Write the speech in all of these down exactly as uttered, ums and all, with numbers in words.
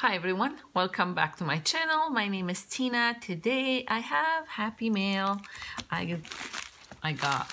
Hi everyone, welcome back to my channel. My name is Tina. Today I have happy mail. I, I got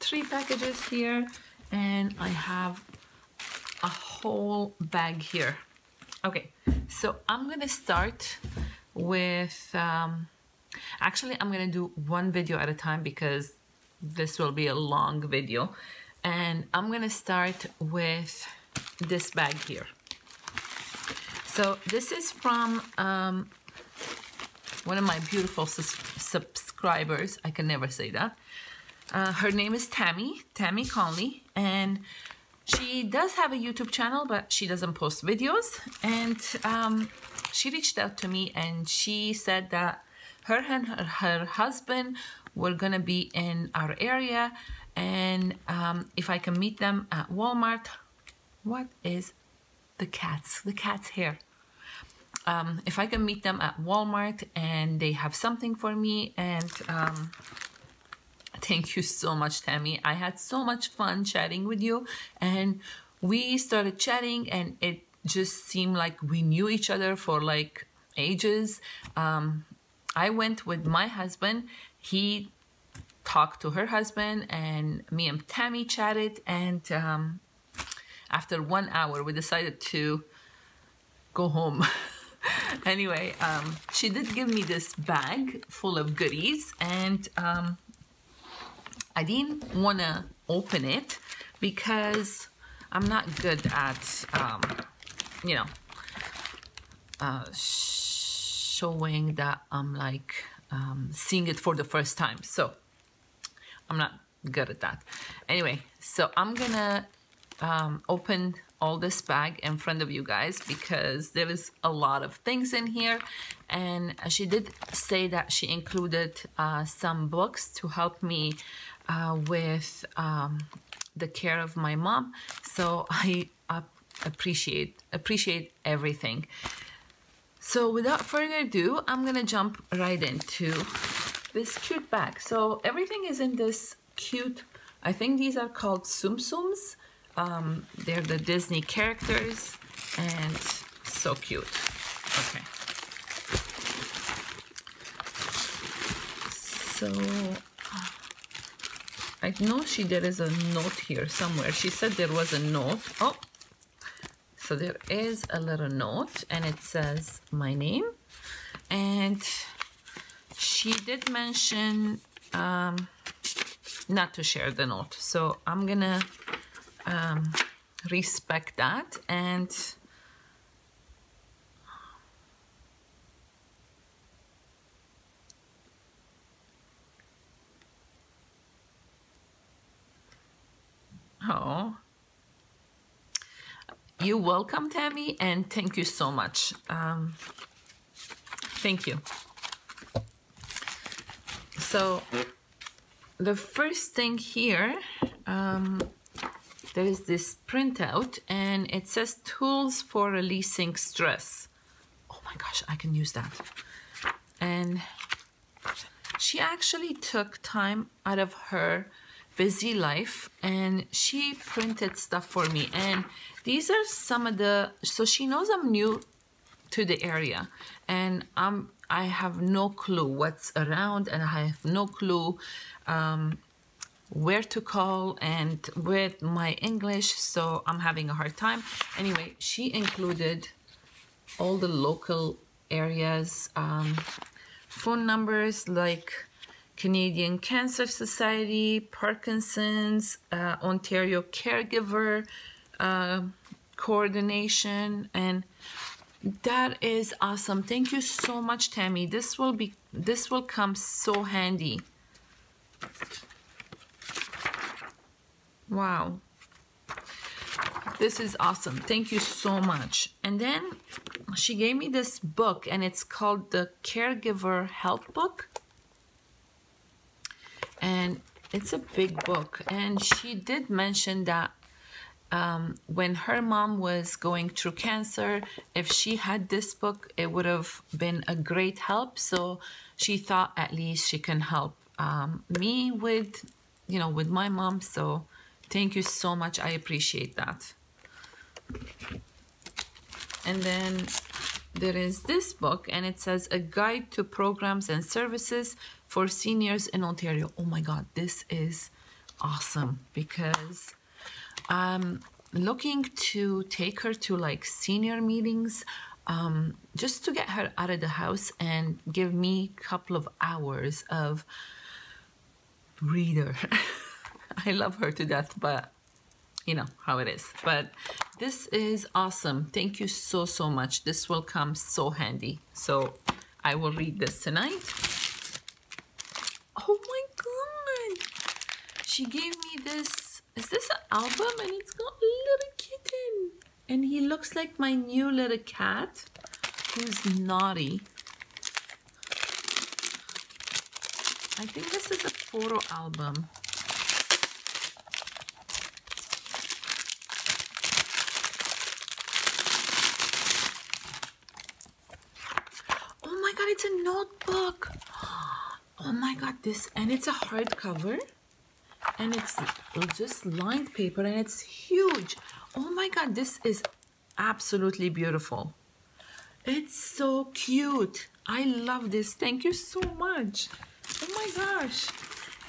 three packages here and I have a whole bag here. Okay, so I'm gonna start with, um, actually I'm gonna do one video at a time because this will be a long video. And I'm gonna start with this bag here. So this is from um, one of my beautiful sus subscribers. I can never say that. Uh, her name is Tammy, Tammy Conley, and she does have a YouTube channel, but she doesn't post videos. And um, she reached out to me and she said that her and her, her husband were gonna be in our area, and um, if I can meet them at Walmart. What is the cats? The cat's hair. Um, if I can meet them at Walmart and they have something for me, and um, thank you so much, Tammy. I had so much fun chatting with you, and we started chatting and it just seemed like we knew each other for like ages. Um, I went with my husband. He talked to her husband and me and Tammy chatted, and um, after one hour, we decided to go home. Anyway, um, she did give me this bag full of goodies, and um, I didn't want to open it because I'm not good at, um, you know, uh, showing that I'm like um, seeing it for the first time. So I'm not good at that. Anyway, so I'm gonna Um, open all this bag in front of you guys because there is a lot of things in here, and she did say that she included uh, some books to help me uh, with um, the care of my mom, so I uh, appreciate appreciate everything. So without further ado, I'm gonna jump right into this cute bag. So everything is in this cute, I think these are called Tsum Tsums. Um, they're the Disney characters, and so cute. Okay. So, I know she there is a note here somewhere. She said there was a note. Oh, so there is a little note, and it says my name. And she did mention um, not to share the note. So, I'm gonna Um, respect that, and oh, you're welcome, Tammy, and thank you so much. Um, thank you. So the first thing here, um, there is this printout, and it says tools for releasing stress. Oh my gosh, I can use that. And she actually took time out of her busy life, and she printed stuff for me. And these are some of the, so she knows I'm new to the area, and I'm, I have no clue what's around, and I have no clue um, where to call and with my English, so I'm having a hard time. Anyway, she included all the local areas, um, phone numbers like Canadian Cancer Society, Parkinson's, uh, Ontario Caregiver, uh, coordination, and that is awesome. Thank you so much, Tammy. This will be, this will come so handy. Wow, this is awesome. Thank you so much. And then she gave me this book, and it's called The Caregiver Help Book. And it's a big book. And she did mention that um, when her mom was going through cancer, if she had this book, it would have been a great help. So she thought at least she can help um, me with, you know, with my mom. So thank you so much. I appreciate that. And then there is this book, and it says A Guide to Programs and Services for Seniors in Ontario. Oh my God, this is awesome, because I'm looking to take her to like senior meetings, um, just to get her out of the house and give me a couple of hours of reader. I love her to death, but you know how it is. But this is awesome. Thank you so, so much. This will come so handy. So I will read this tonight. Oh my God. She gave me this. Is this an album? And it's got a little kitten. And he looks like my new little cat who's naughty. I think this is a photo album. It's a notebook. Oh my God, this, and it's a hardcover, and it's just lined paper, and it's huge. Oh my God, this is absolutely beautiful. It's so cute. I love this. Thank you so much. Oh my gosh.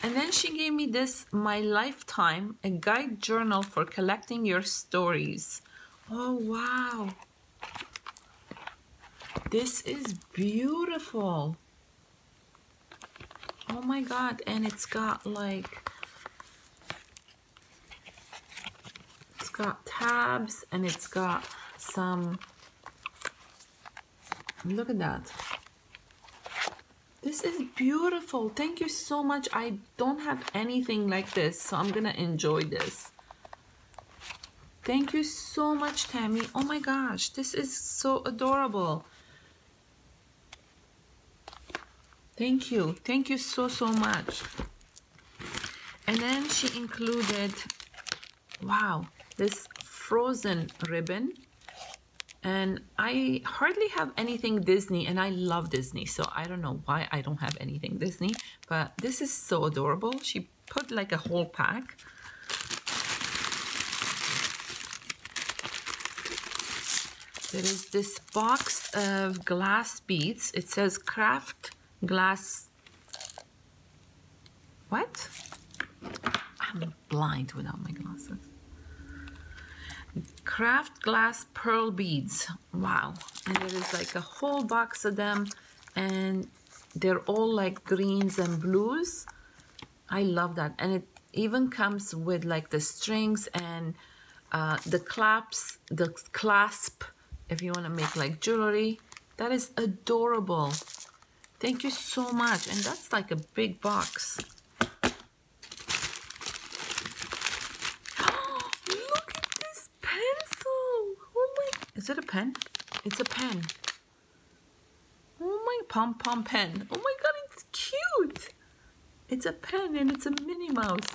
And then she gave me this My Lifetime, a guide journal for collecting your stories. Oh wow. This is beautiful. Oh my God, and it's got like, it's got tabs, and it's got some, look at that. This is beautiful. Thank you so much. I don't have anything like this, so I'm gonna enjoy this. Thank you so much, Tammy. Oh my gosh, this is so adorable. Thank you. Thank you so, so much. And then she included, wow, this Frozen ribbon. And I hardly have anything Disney, and I love Disney, so I don't know why I don't have anything Disney, but this is so adorable. She put like a whole pack. There is this box of glass beads. It says craft glass, what? I'm blind without my glasses. Craft glass pearl beads. Wow. And there is like a whole box of them, and they're all like greens and blues. I love that. And it even comes with like the strings and uh, the claps, the clasp, if you want to make like jewelry. That is adorable. Thank you so much. And that's like a big box. Oh, look at this pencil. Oh my, is it a pen? It's a pen. Oh my, pom pom pen. Oh my God, it's cute. It's a pen, and it's a Minnie Mouse.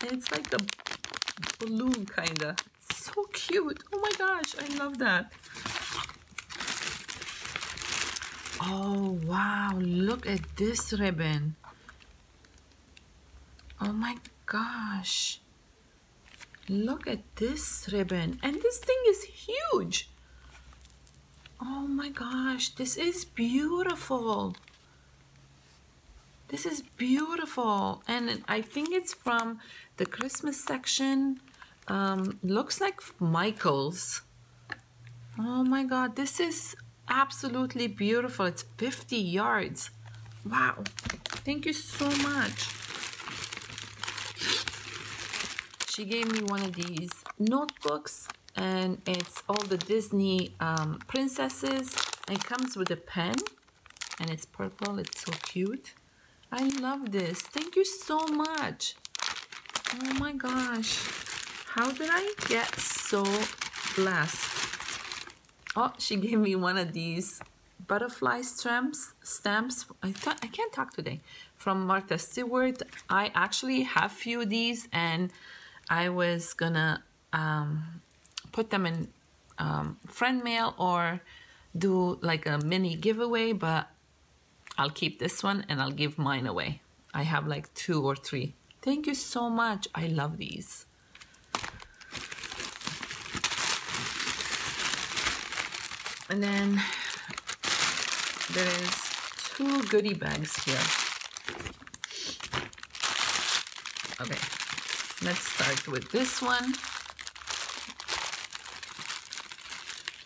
And it's like a balloon kind of. So cute. Oh my gosh, I love that. Oh wow, look at this ribbon. Oh my gosh. Look at this ribbon. And this thing is huge. Oh my gosh, this is beautiful. This is beautiful. And I think it's from the Christmas section. Um, looks like Michael's. Oh my God, this is absolutely beautiful. It's fifty yards. Wow. Thank you so much. She gave me one of these notebooks, and it's all the Disney um, princesses. It comes with a pen, and it's purple. It's so cute. I love this. Thank you so much. Oh my gosh. How did I get so blessed? Oh, she gave me one of these butterfly stamps. Stamps. I thought I can't talk today. From Martha Stewart. I actually have few of these, and I was gonna um, put them in um, friend mail or do like a mini giveaway, but I'll keep this one and I'll give mine away. I have like two or three. Thank you so much. I love these. And then there is two goodie bags here. Okay, let's start with this one.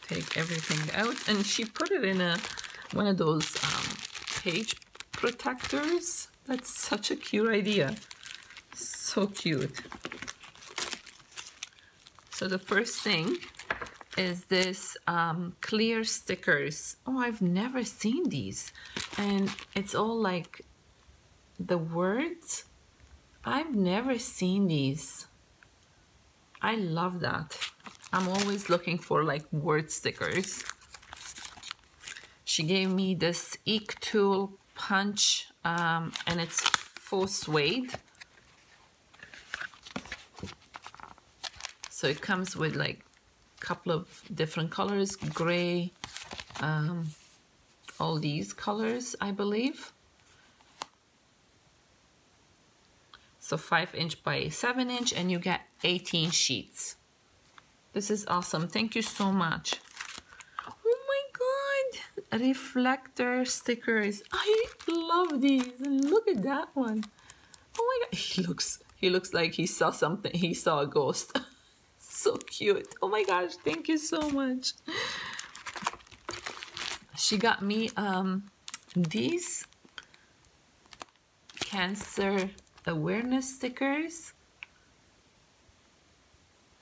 Take everything out, and she put it in a one of those um, page protectors. That's such a cute idea. So cute. So the first thing is this um, clear stickers. Oh, I've never seen these. And it's all like the words. I've never seen these. I love that. I'm always looking for like word stickers. She gave me this Eek Tool punch, um, and it's full suede. So it comes with like a couple of different colors, gray, um, all these colors, I believe. So five inch by seven inch, and you get eighteen sheets. This is awesome. Thank you so much. Oh my God. Reflector stickers. I love these. Look at that one. Oh my God. He looks, he looks like he saw something. He saw a ghost. So cute. Oh my gosh. Thank you so much. She got me um, these cancer awareness stickers.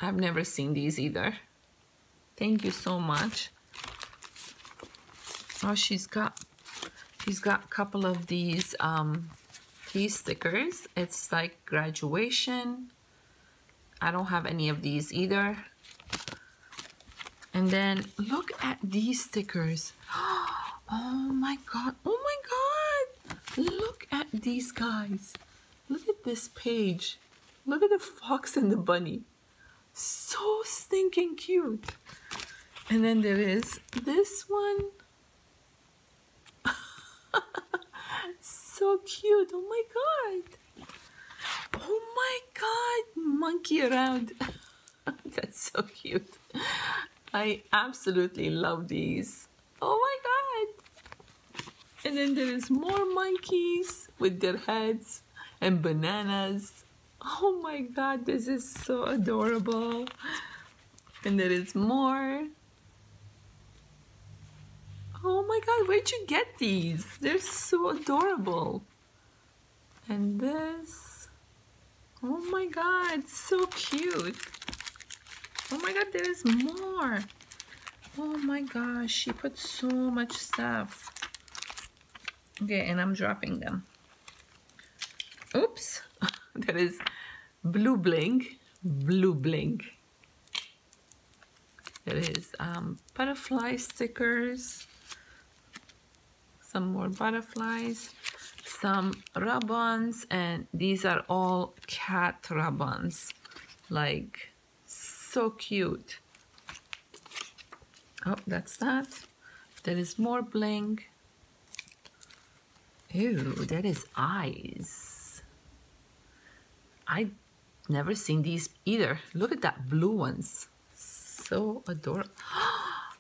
I've never seen these either. Thank you so much. Oh, she's got she's got a couple of these um, these stickers. It's like graduation. I don't have any of these either. And then look at these stickers. Oh my God. Oh my God. Look at these guys. Look at this page. Look at the fox and the bunny. So stinking cute. And then there is this one. So cute. Oh my God. Oh my God. Monkey around. That's so cute. I absolutely love these. Oh my God. And then there is more monkeys with their heads and bananas. Oh my God, this is so adorable. And there is more. Oh my God, where'd you get these? They're so adorable. And this. Oh my God, so cute. Oh my God, there is more. Oh my gosh, she put so much stuff. Okay, and I'm dropping them. Oops. That is blue bling, blue bling. There is um, butterfly stickers, some more butterflies, some rub-ons, and these are all cat rub-ons. Like, so cute. Oh, that's that. There is more bling. Ew, that is eyes. I've never seen these either. Look at that blue ones. So adorable.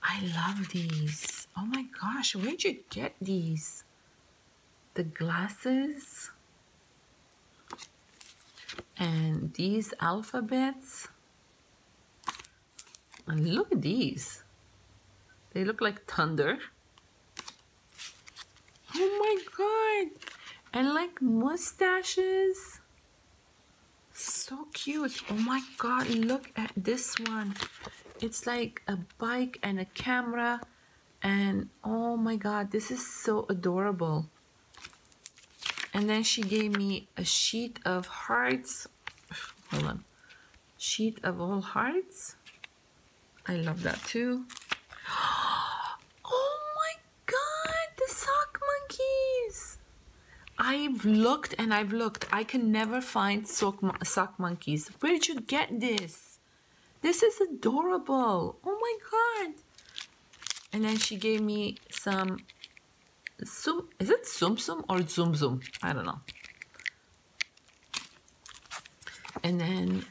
I love these. Oh my gosh, where'd you get these? The glasses. And these alphabets. And look at these. They look like thunder. Oh my God. And like mustaches. So cute. Oh my God, look at this one. It's like a bike and a camera, and oh my God, this is so adorable. And then she gave me a sheet of hearts. Hold on. Sheet of all hearts. I love that too. Oh my God, the sock monkeys. I've looked and I've looked. I can never find sock, mon sock monkeys. Where did you get this? This is adorable. Oh my God. And then she gave me some... Tsum, is it Tsum Tsum or Tsum Tsum? I don't know. And then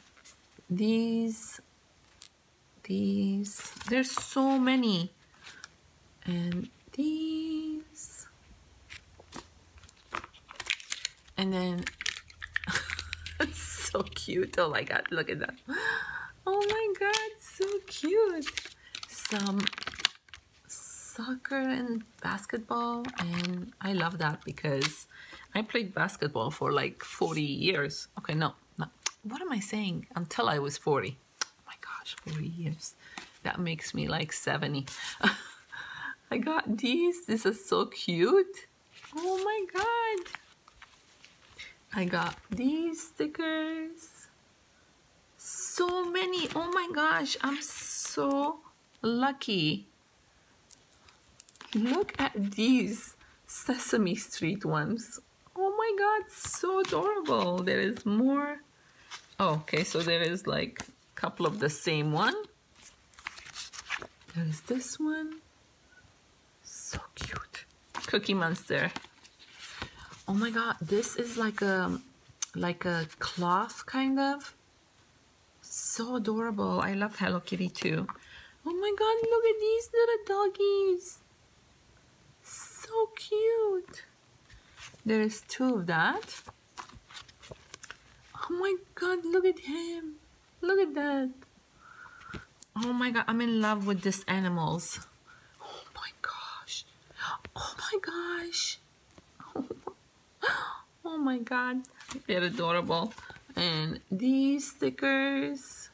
these... These... There's so many. and these. And then, it's so cute. Oh my God, look at that. Oh my God, so cute. Some soccer and basketball, and I love that because I played basketball for like forty years. Okay, no, no. What am I saying? Until I was forty. Oh my gosh, forty years. That makes me like seventy. I got these. This is so cute. Oh my God. I got these stickers. So many. Oh my gosh, I'm so lucky. Look at these Sesame Street ones. Oh my God, so adorable. There is more. Oh, okay, so there is like a couple of the same one. There's this one. So cute. Cookie Monster. Oh my God, this is like a like a cloth kind of. So adorable. I love Hello Kitty too. Oh my God, look at these little doggies. So cute. There is two of that. Oh my God, look at him. Look at that. Oh my God, I'm in love with these animals. Oh my gosh. Oh my gosh. Oh my God. They're adorable. And these stickers.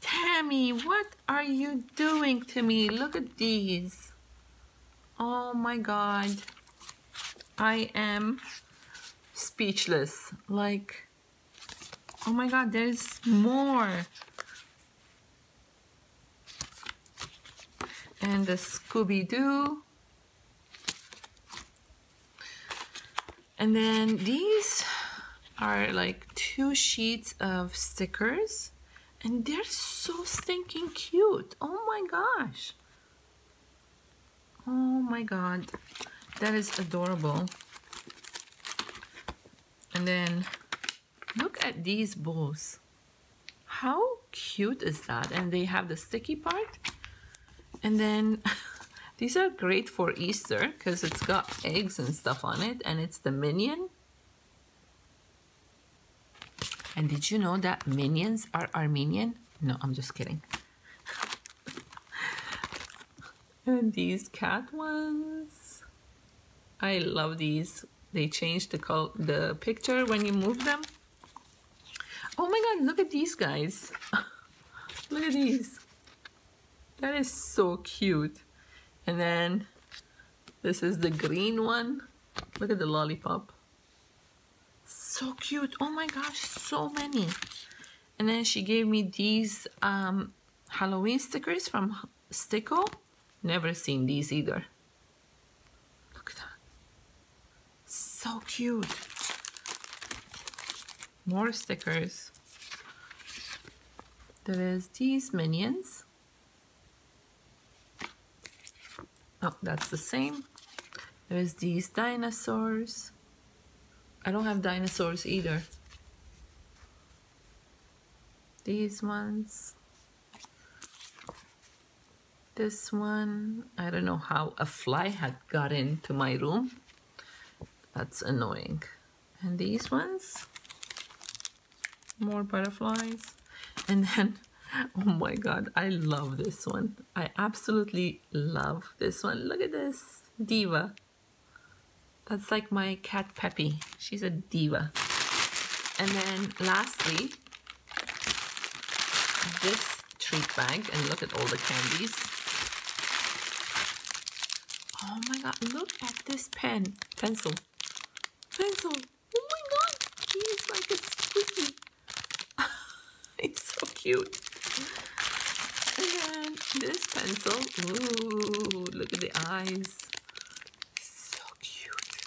Tammy, what are you doing to me? Look at these. Oh my God. I am speechless. Like, oh my God, there's more. And the Scooby Doo. And then these are like two sheets of stickers. And they're so stinking cute. Oh my gosh. Oh my God. That is adorable. And then look at these bows. How cute is that? And they have the sticky part. And then these are great for Easter because it's got eggs and stuff on it, and it's the Minion. And did you know that Minions are Armenian? No, I'm just kidding. And these cat ones. I love these. They change the color, the picture when you move them. Oh my God, look at these guys. Look at these. That is so cute. And then this is the green one. Look at the lollipop. So cute. Oh my gosh, so many. And then she gave me these um, Halloween stickers from Sticko. Never seen these either. Look at that. So cute. More stickers. There is these Minions. Oh, that's the same. There's these dinosaurs. I don't have dinosaurs either. These ones. This one. I don't know how a fly had got into my room. That's annoying. And these ones. More butterflies. And then... oh my God, I love this one. I absolutely love this one. Look at this. Diva. That's like my cat Peppy. She's a diva. And then lastly, this treat bag. And look at all the candies. Oh my God, look at this pen. Pencil. Pencil. Oh my God. He's like a squeaky. It's so cute. And this pencil, ooh, look at the eyes. So cute.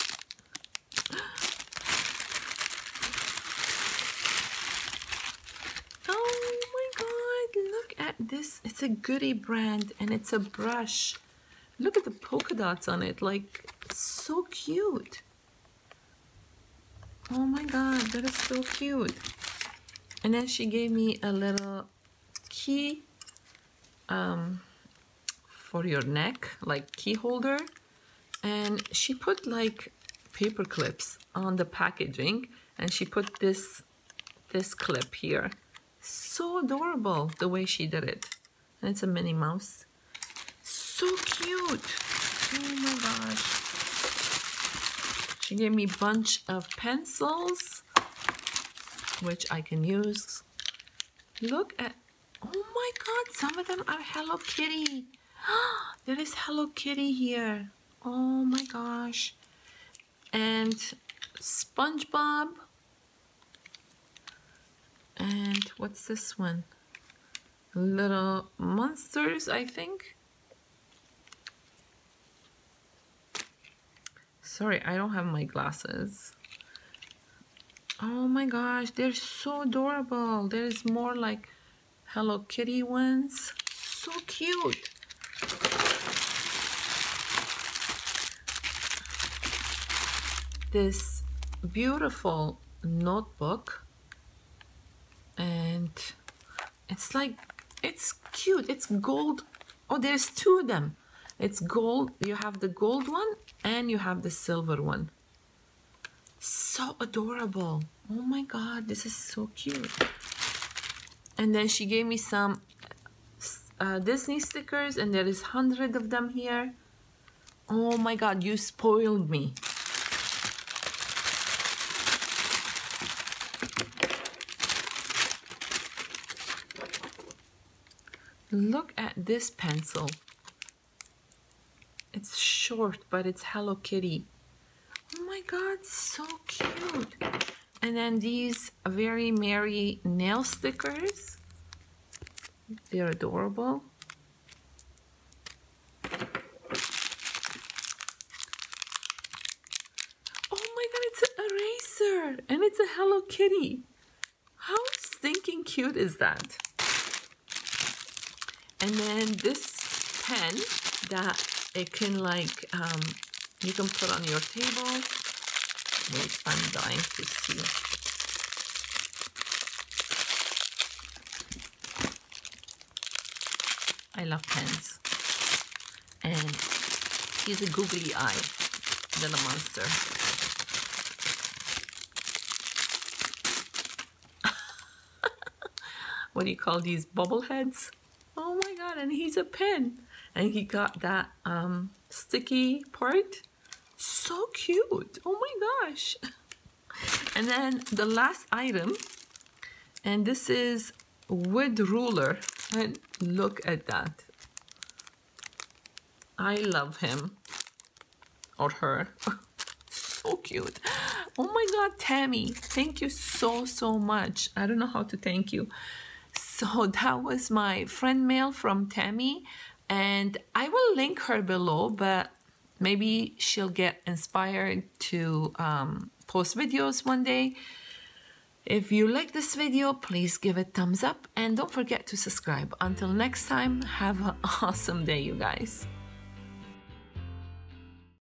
Oh my God, look at this. It's a Goody brand and it's a brush. Look at the polka dots on it, like so cute. Oh my God, that is so cute. And then she gave me a little key. Um, for your neck, like key holder. And she put like paper clips on the packaging, and she put this this clip here. So adorable the way she did it. And it's a Minnie Mouse. So cute. Oh my gosh. She gave me a bunch of pencils, which I can use. Look at, oh my God, some of them are Hello Kitty. There is Hello Kitty here. Oh my gosh. And SpongeBob. And what's this one? Little monsters, I think. Sorry, I don't have my glasses. Oh my gosh, they're so adorable. There's more like Hello Kitty ones. So cute. This beautiful notebook. And it's like, it's cute. It's gold. Oh, there's two of them. It's gold. You have the gold one and you have the silver one. So adorable. Oh my God, this is so cute. And then she gave me some uh, Disney stickers, and there is hundred of them here. Oh my God, you spoiled me. Look at this pencil. It's short, but it's Hello Kitty. Oh my God, so cute. And then these Very Merry Nail Stickers. They're adorable. Oh my God, it's an eraser. And it's a Hello Kitty. How stinking cute is that? And then this pen that it can like, um, you can put on your table. Wait, I'm dying to see. I love pens. And he's a googly eye, little monster. What do you call these, bubble heads? Oh my God, and he's a pen. And he got that um, sticky part. So cute. Oh my gosh. And then the last item. And this is wood ruler. And look at that. I love him. Or her. So cute. Oh my God, Tammy. Thank you so, so much. I don't know how to thank you. So that was my friend mail from Tammy, and I will link her below, but maybe she'll get inspired to um, post videos one day. If you like this video, please give it thumbs up and don't forget to subscribe. Until next time, have an awesome day, you guys.